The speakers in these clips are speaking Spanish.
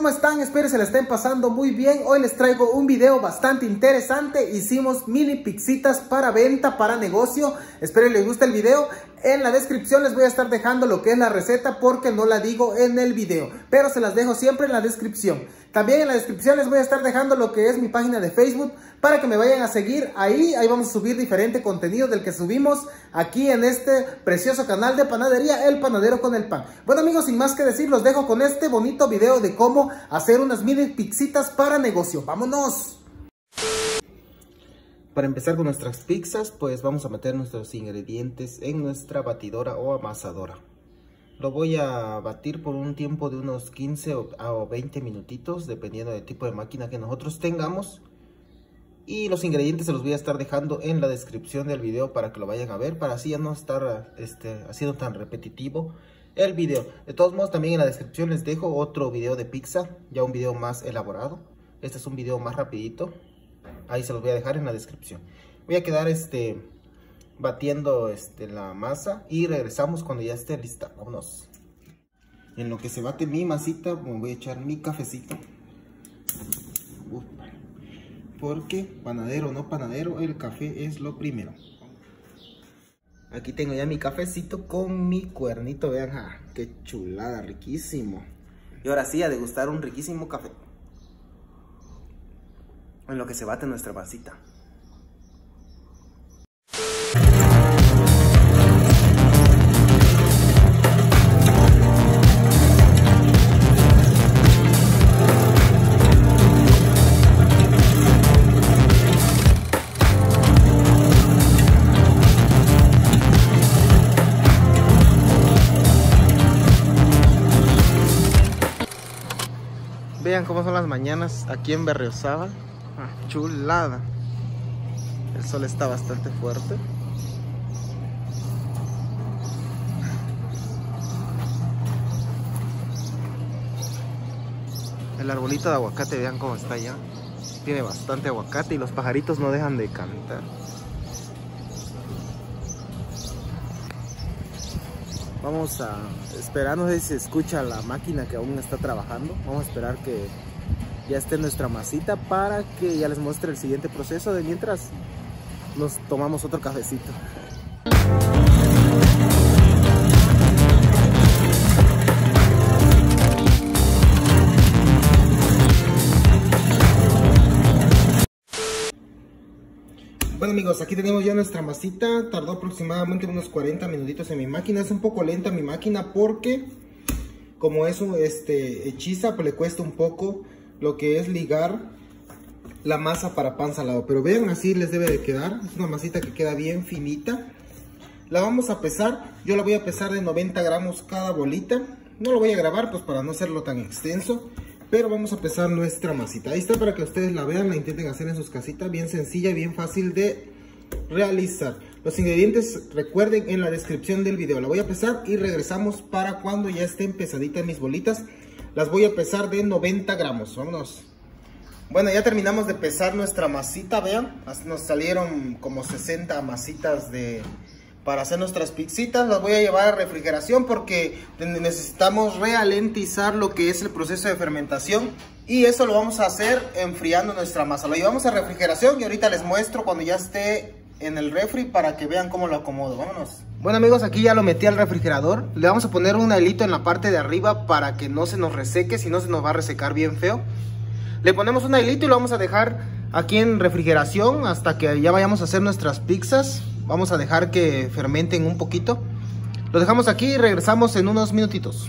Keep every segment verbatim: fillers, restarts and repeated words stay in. ¿cómo están? Espero se la estén pasando muy bien. Hoy les traigo un video bastante interesante. Hicimos mini pizzitas para venta, para negocio. Espero les guste el video. En la descripción les voy a estar dejando lo que es la receta porque no la digo en el video, pero se las dejo siempre en la descripción. También en la descripción les voy a estar dejando lo que es mi página de Facebook para que me vayan a seguir ahí. Ahí vamos a subir diferente contenido del que subimos aquí en este precioso canal de panadería El Panadero con el Pan. Bueno amigos, sin más que decir, los dejo con este bonito video de cómo hacer unas mini pizzitas para negocio. ¡Vámonos! Para empezar con nuestras pizzas, pues vamos a meter nuestros ingredientes en nuestra batidora o amasadora. Lo voy a batir por un tiempo de unos quince o veinte minutitos, dependiendo del tipo de máquina que nosotros tengamos. Y los ingredientes se los voy a estar dejando en la descripción del video para que lo vayan a ver, para así ya no estar este, haciendo tan repetitivo el video. De todos modos, también en la descripción les dejo otro video de pizza, ya un video más elaborado. Este es un video más rapidito, ahí se los voy a dejar en la descripción. Voy a quedar este... batiendo este, la masa y regresamos cuando ya esté lista. Vámonos. En lo que se bate mi masita, me voy a echar mi cafecito. Uf, porque panadero o no panadero, el café es lo primero. Aquí tengo ya mi cafecito con mi cuernito. Vean, ah, qué chulada, riquísimo. Y ahora sí, a degustar un riquísimo café. En lo que se bate nuestra masita. Vean cómo son las mañanas aquí en Berriozábal. Ah, chulada. El sol está bastante fuerte. El arbolito de aguacate, vean cómo está ya. Tiene bastante aguacate y los pajaritos no dejan de cantar. Vamos a esperar, no sé si se escucha la máquina que aún está trabajando. Vamos a esperar que ya esté nuestra masita para que ya les muestre el siguiente proceso. De mientras nos tomamos otro cafecito. Bueno amigos, aquí tenemos ya nuestra masita. Tardó aproximadamente unos cuarenta minutitos en mi máquina. Es un poco lenta mi máquina porque como es un, este, hechiza, pues le cuesta un poco lo que es ligar la masa para pan salado. Pero vean, así les debe de quedar. Es una masita que queda bien finita. La vamos a pesar. Yo la voy a pesar de noventa gramos cada bolita. No lo voy a grabar pues para no hacerlo tan extenso, pero vamos a pesar nuestra masita. Ahí está para que ustedes la vean, la intenten hacer en sus casitas. Bien sencilla, bien fácil de realizar. Los ingredientes recuerden en la descripción del video. La voy a pesar y regresamos para cuando ya estén pesaditas mis bolitas. Las voy a pesar de noventa gramos. Vámonos. Bueno, ya terminamos de pesar nuestra masita, vean. Nos salieron como sesenta masitas de... para hacer nuestras pizzitas. Las voy a llevar a refrigeración porque necesitamos ralentizar lo que es el proceso de fermentación, y eso lo vamos a hacer enfriando nuestra masa. Lo llevamos a refrigeración y ahorita les muestro cuando ya esté en el refri para que vean cómo lo acomodo. Vámonos. Bueno amigos, aquí ya lo metí al refrigerador. Le vamos a poner un hilito en la parte de arriba para que no se nos reseque, si no se nos va a resecar bien feo. Le ponemos un hilito y lo vamos a dejar aquí en refrigeración hasta que ya vayamos a hacer nuestras pizzas. Vamos a dejar que fermenten un poquito. Lo dejamos aquí y regresamos en unos minutitos.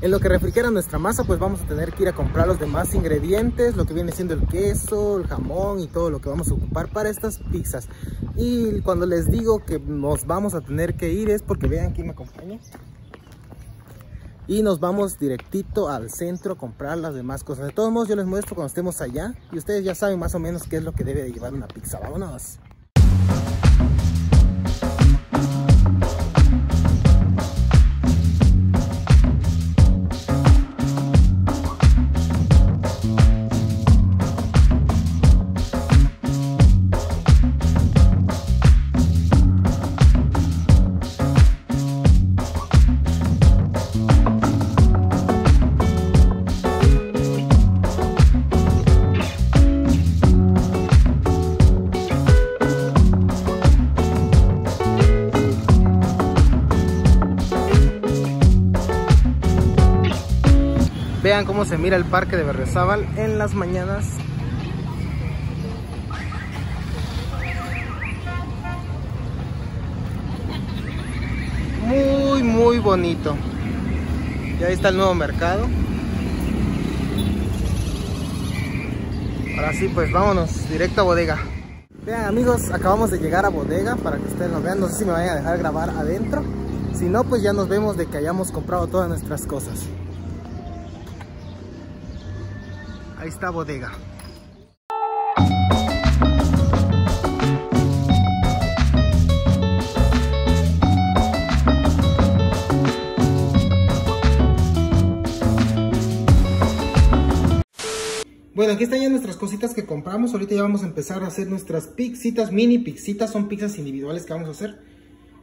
En lo que refrigera nuestra masa, pues vamos a tener que ir a comprar los demás ingredientes. Lo que viene siendo el queso, el jamón y todo lo que vamos a ocupar para estas pizzas. Y cuando les digo que nos vamos a tener que ir es porque vean, aquí me acompaña. Y nos vamos directito al centro a comprar las demás cosas. De todos modos yo les muestro cuando estemos allá. Y ustedes ya saben más o menos qué es lo que debe de llevar una pizza. Vámonos. vean cómo se mira el parque de Berriozábal en las mañanas. Muy, muy bonito. Y ahí está el nuevo mercado. Ahora sí, pues vámonos directo a bodega. Vean amigos, acabamos de llegar a bodega para que ustedes nos vean. No sé si me vayan a dejar grabar adentro. Si no, pues ya nos vemos de que hayamos comprado todas nuestras cosas. Ahí está bodega. Bueno, aquí están ya nuestras cositas que compramos. Ahorita ya vamos a empezar a hacer nuestras pizzitas, mini pizzitas. Son pizzas individuales que vamos a hacer.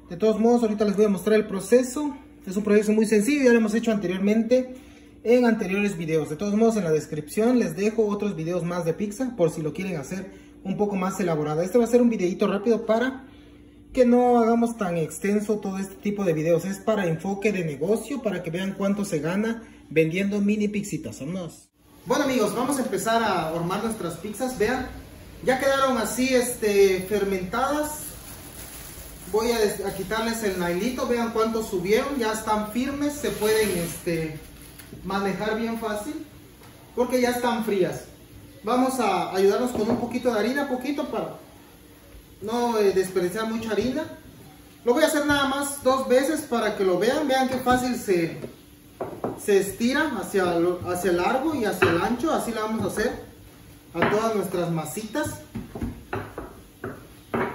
De todos modos, ahorita les voy a mostrar el proceso. Es un proceso muy sencillo, ya lo hemos hecho anteriormente en anteriores videos. De todos modos, en la descripción les dejo otros videos más de pizza, por si lo quieren hacer un poco más elaborada. Este va a ser un videito rápido para que no hagamos tan extenso todo este tipo de videos. Es para enfoque de negocio, para que vean cuánto se gana vendiendo mini pizzitas. Vámonos. Bueno amigos, vamos a empezar a armar nuestras pizzas. Vean, ya quedaron así este, fermentadas. Voy a, a quitarles el nailito. Vean cuánto subieron, ya están firmes. Se pueden este, manejar bien fácil, porque ya están frías. Vamos a ayudarnos con un poquito de harina, poquito para no eh, desperdiciar mucha harina. Lo voy a hacer nada más dos veces para que lo vean. Vean qué fácil se... se estira hacia, hacia el largo y hacia el ancho. Así la vamos a hacer a todas nuestras masitas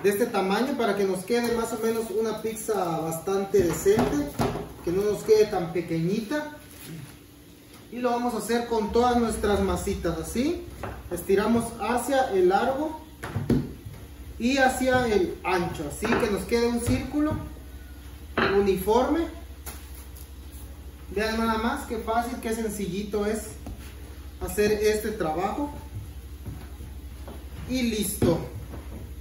de este tamaño, para que nos quede más o menos una pizza bastante decente, que no nos quede tan pequeñita. Y lo vamos a hacer con todas nuestras masitas. Así estiramos hacia el largo y hacia el ancho, así que nos quede un círculo uniforme. Vean nada más qué fácil, qué sencillito es hacer este trabajo. Y listo.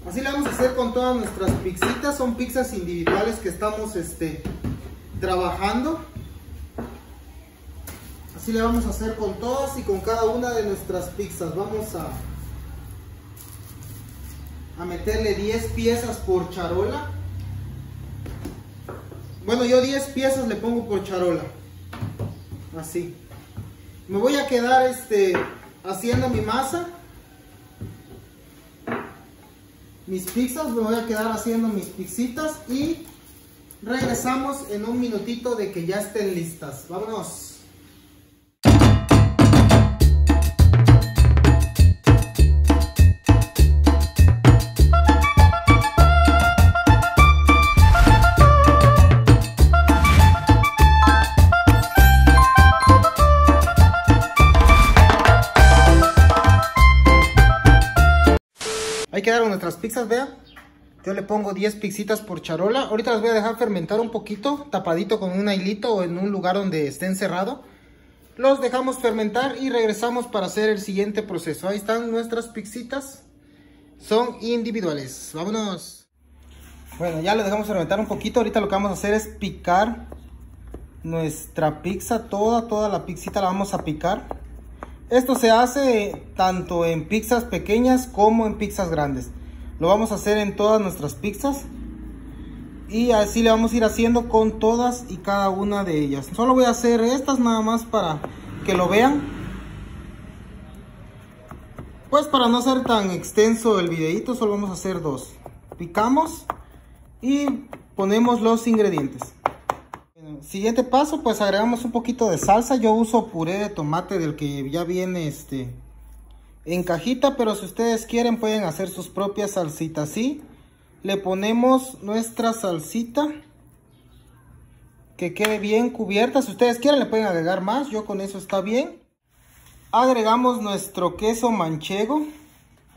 Así lo vamos a hacer con todas nuestras pizzitas. Son pizzas individuales que estamos este, trabajando. Así le vamos a hacer con todas y con cada una de nuestras pizzas. Vamos a, a meterle diez piezas por charola. Bueno, yo diez piezas le pongo por charola. Así me voy a quedar este, haciendo mi masa, mis pizzas. Me voy a quedar haciendo mis pizzitas y regresamos en un minutito de que ya estén listas. Vámonos. Ahí quedaron nuestras pizzas, vean. Yo le pongo diez pizzitas por charola. Ahorita las voy a dejar fermentar un poquito, tapadito con un hilito o en un lugar donde esté encerrado. Los dejamos fermentar y regresamos para hacer el siguiente proceso. Ahí están nuestras pizzitas. Son individuales. Vámonos. Bueno, ya lo dejamos fermentar un poquito. Ahorita lo que vamos a hacer es picar nuestra pizza. Toda, toda la pizzita la vamos a picar. Esto se hace tanto en pizzas pequeñas como en pizzas grandes. Lo vamos a hacer en todas nuestras pizzas. Y así le vamos a ir haciendo con todas y cada una de ellas. Solo voy a hacer estas nada más para que lo vean. Pues para no hacer tan extenso el videito, solo vamos a hacer dos. Picamos y ponemos los ingredientes. Siguiente paso, pues agregamos un poquito de salsa. Yo uso puré de tomate del que ya viene este en cajita, pero si ustedes quieren pueden hacer sus propias salsitas. Sí, le ponemos nuestra salsita que quede bien cubierta. Si ustedes quieren le pueden agregar más, yo con eso está bien. Agregamos nuestro queso manchego,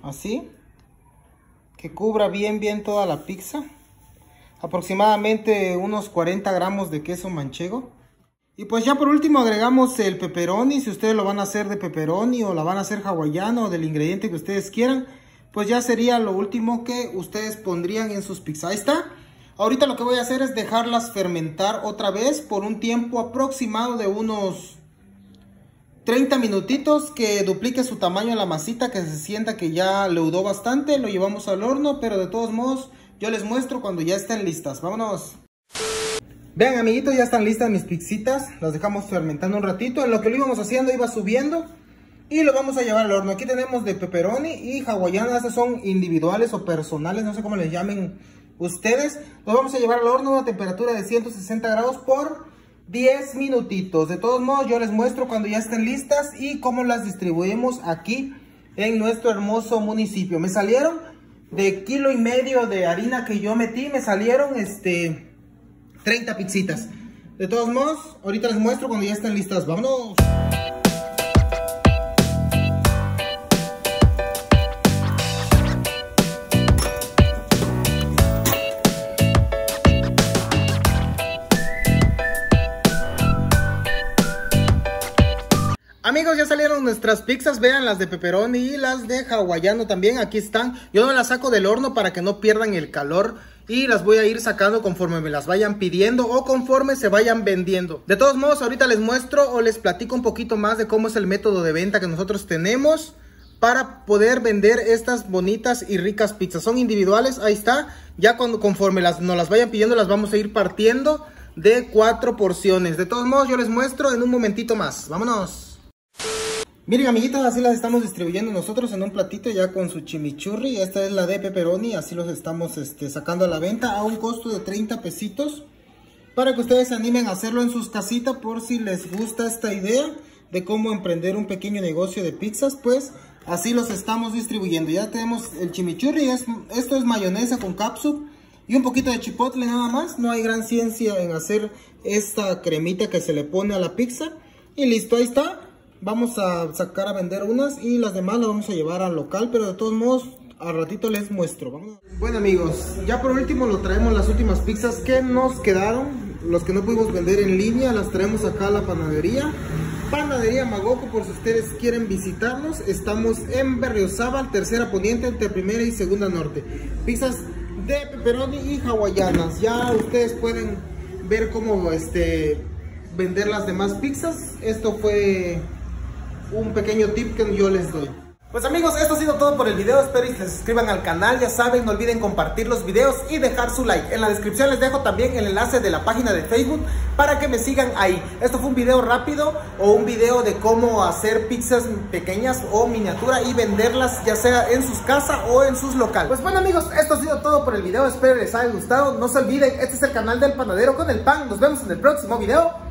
así que cubra bien bien toda la pizza. Aproximadamente unos cuarenta gramos de queso manchego. Y pues ya por último agregamos el peperoni. Si ustedes lo van a hacer de peperoni o la van a hacer hawaiana o del ingrediente que ustedes quieran, pues ya sería lo último que ustedes pondrían en sus pizzas. Ahí está. Ahorita lo que voy a hacer es dejarlas fermentar otra vez por un tiempo aproximado de unos treinta minutitos, que duplique su tamaño la masita, que se sienta que ya leudó bastante. Lo llevamos al horno, pero de todos modos yo les muestro cuando ya estén listas. Vámonos. Vean, amiguitos, ya están listas mis pizzitas. Las dejamos fermentando un ratito. En lo que lo íbamos haciendo iba subiendo y lo vamos a llevar al horno. Aquí tenemos de pepperoni y hawaiana. Estas son individuales o personales, no sé cómo les llamen ustedes. Los vamos a llevar al horno a una temperatura de ciento sesenta grados por diez minutitos. De todos modos yo les muestro cuando ya estén listas y cómo las distribuimos aquí en nuestro hermoso municipio. Me salieron de kilo y medio de harina que yo metí, me salieron este treinta pizzitas. De todos modos ahorita les muestro cuando ya estén listas. Vámonos. Amigos, ya salieron nuestras pizzas, vean, las de pepperoni y las de hawaiano también, aquí están. Yo no las saco del horno para que no pierdan el calor y las voy a ir sacando conforme me las vayan pidiendo o conforme se vayan vendiendo. De todos modos, ahorita les muestro o les platico un poquito más de cómo es el método de venta que nosotros tenemos para poder vender estas bonitas y ricas pizzas. Son individuales, ahí está, ya cuando, conforme las, nos las vayan pidiendo las vamos a ir partiendo de cuatro porciones. De todos modos, yo les muestro en un momentito más, vámonos. Miren, amiguitos, así las estamos distribuyendo nosotros en un platito ya con su chimichurri. Esta es la de pepperoni, así los estamos este, sacando a la venta a un costo de treinta pesitos. Para que ustedes se animen a hacerlo en sus casitas, por si les gusta esta idea de cómo emprender un pequeño negocio de pizzas, pues así los estamos distribuyendo. Ya tenemos el chimichurri, es, esto es mayonesa con catsup y un poquito de chipotle nada más. No hay gran ciencia en hacer esta cremita que se le pone a la pizza. Y listo, ahí está. Vamos a sacar a vender unas y las demás las vamos a llevar al local, pero de todos modos al ratito les muestro. Vamos. Bueno, amigos, ya por último lo traemos las últimas pizzas que nos quedaron, los que no pudimos vender en línea, las traemos acá a la panadería. Panadería Magoko, por si ustedes quieren visitarnos, estamos en Berriozábal, tercera poniente, entre primera y segunda norte. Pizzas de pepperoni y hawaianas, ya ustedes pueden ver cómo este, vender las demás pizzas. Esto fue un pequeño tip que yo les doy. Pues, amigos, esto ha sido todo por el video. Espero que se suscriban al canal. Ya saben, no olviden compartir los videos y dejar su like. En la descripción les dejo también el enlace de la página de Facebook para que me sigan ahí. Esto fue un video rápido o un video de cómo hacer pizzas pequeñas o miniatura y venderlas ya sea en sus casas o en sus locales. Pues bueno, amigos, esto ha sido todo por el video. Espero les haya gustado. No se olviden, este es el canal del Panadero con el Pan. Nos vemos en el próximo video.